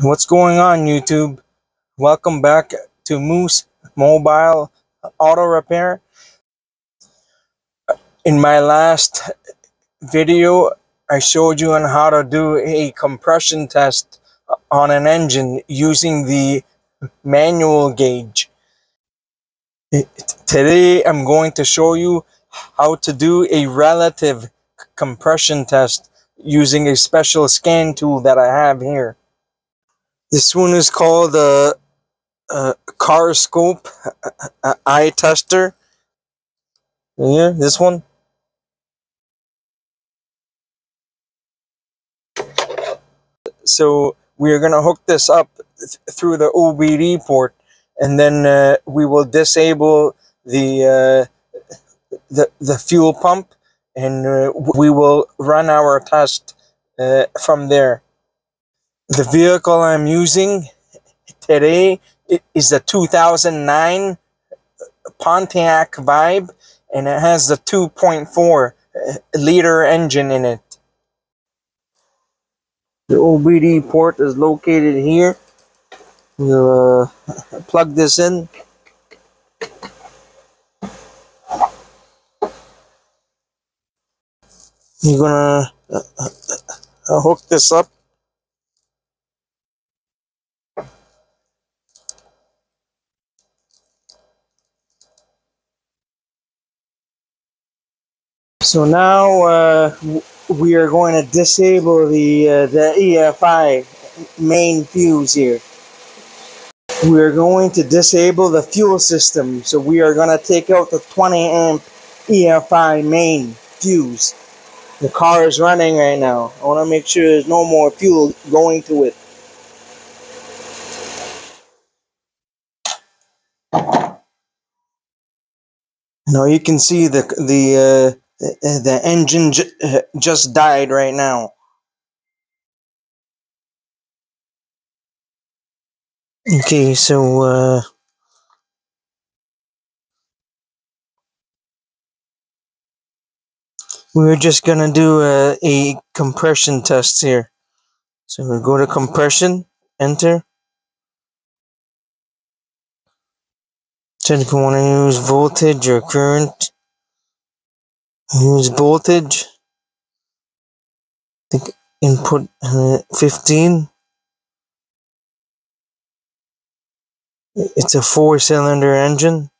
What's going on, YouTube? Welcome back to Moose Mobile Auto Repair. In my last video, I showed you on how to do a compression test on an engine using the manual gauge. Today, I'm going to show you how to do a relative compression test using a special scan tool that I have here. This one is called the CarScope i-tester. Here, this one. So we are going to hook this up through the OBD port, and then we will disable the fuel pump, and we will run our test from there. The vehicle I'm using today is a 2009 Pontiac Vibe, and it has the 2.4 liter engine in it. The OBD port is located here. We'll plug this in. You're gonna hook this up. So now we are going to disable the EFI main fuse here. We are going to disable the fuel system. So we are going to take out the 20 amp EFI main fuse. The car is running right now. I want to make sure there's no more fuel going to it. Now you can see the engine just died right now. Okay, so we're just gonna do a compression test here. So we go to compression, enter. So if you want to use voltage or current. Use voltage. I think input 15. It's a 4-cylinder engine.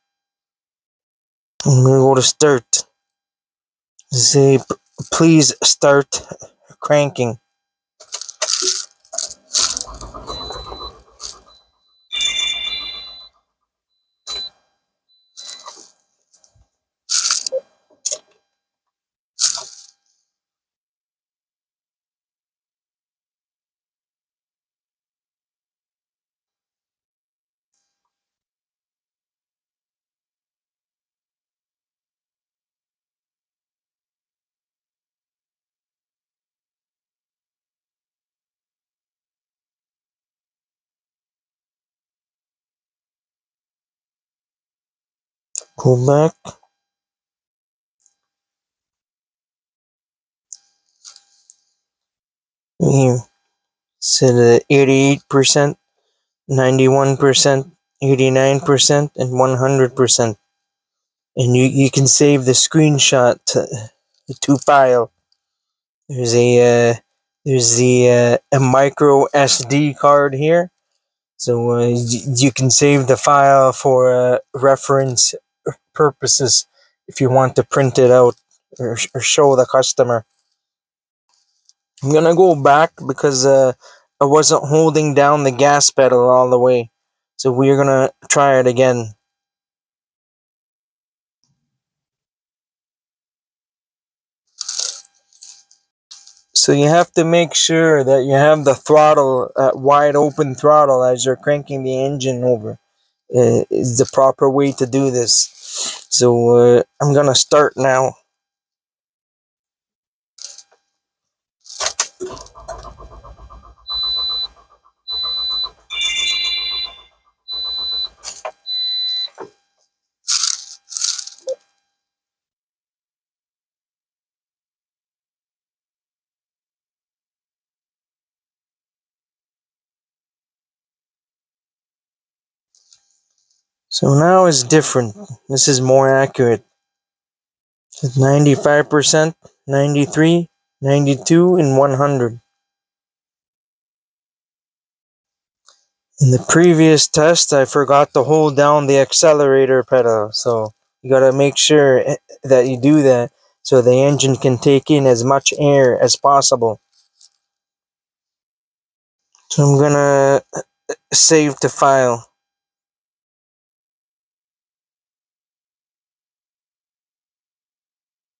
I'm gonna go to start. Say please start cranking. Pull back. Here, set it at 88%, 91%, 89%, and 100%. And you can save the screenshot to file. There's a micro SD card here, so you can save the file for reference purposes if you want to print it out or show the customer. I'm gonna go back because I wasn't holding down the gas pedal all the way, so we're gonna try it again. So you have to make sure that you have the throttle, wide open throttle, as you're cranking the engine over. Is the proper way to do this. So I'm gonna start now. So now it's different. This is more accurate. It's 95%, 93, 92, and 100. In the previous test, I forgot to hold down the accelerator pedal. So you gotta make sure that you do that so the engine can take in as much air as possible. So I'm gonna save the file.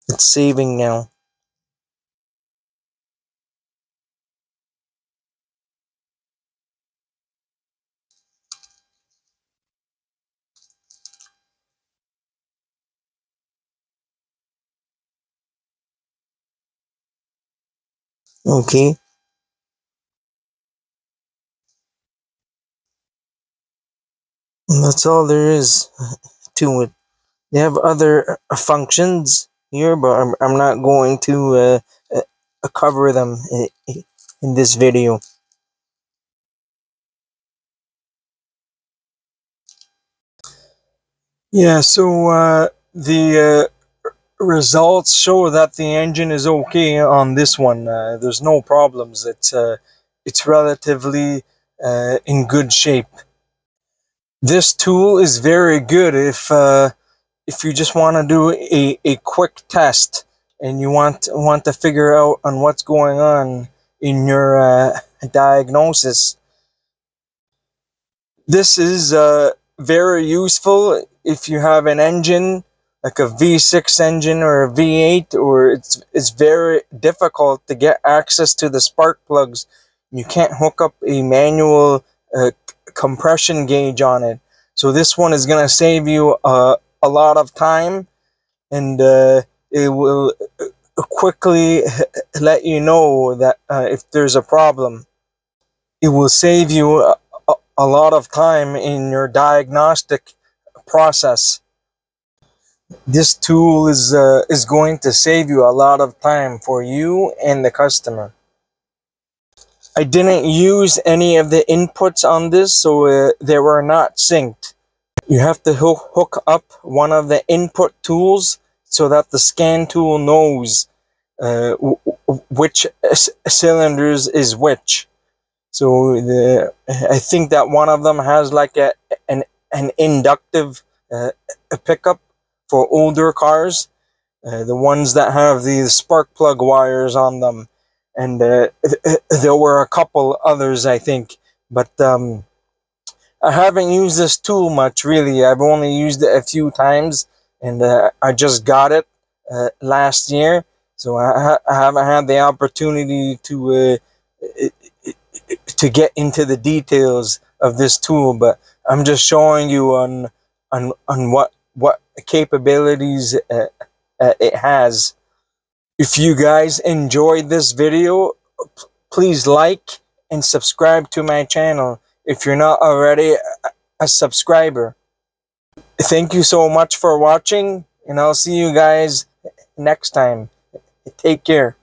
It's saving now. Okay. And that's all there is to it. They have other functions here, but I'm not going to cover them in this video. Yeah, so the results show that the engine is okay on this one. There's no problems. It's relatively in good shape. This tool is very good if you just want to do a quick test and you want to figure out on what's going on in your diagnosis. This is very useful if you have an engine like a V6 engine or a V8, or it's very difficult to get access to the spark plugs. You can't hook up a manual compression gauge on it. So this one is going to save you a lot of time, and it will quickly let you know that if there's a problem. It will save you a lot of time in your diagnostic process. This tool is going to save you a lot of time for you and the customer. I didn't use any of the inputs on this, so they were not synced. You have to hook up one of the input tools so that the scan tool knows which cylinders is which. So I think that one of them has like an inductive pickup for older cars, the ones that have the spark plug wires on them. And there were a couple others, I think, but I haven't used this tool much, really. I've only used it a few times, and I just got it last year, so I haven't had the opportunity to get into the details of this tool. But I'm just showing you on what capabilities it has. If you guys enjoyed this video, please like and subscribe to my channel if you're not already a subscriber. Thank you so much for watching, and I'll see you guys next time. Take care.